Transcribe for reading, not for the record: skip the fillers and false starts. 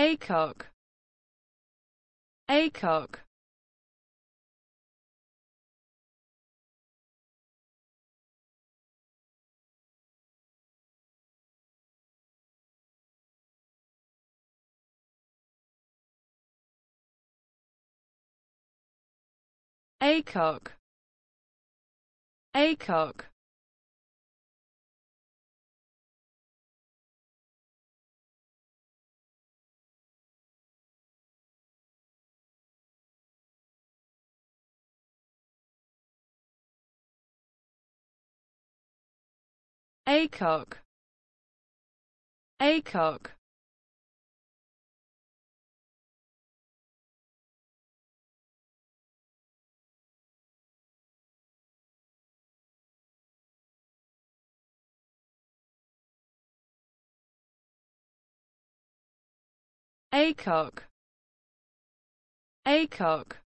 Acock, Acock. Acock, Acock. Acock, Acock. Acock, Acock.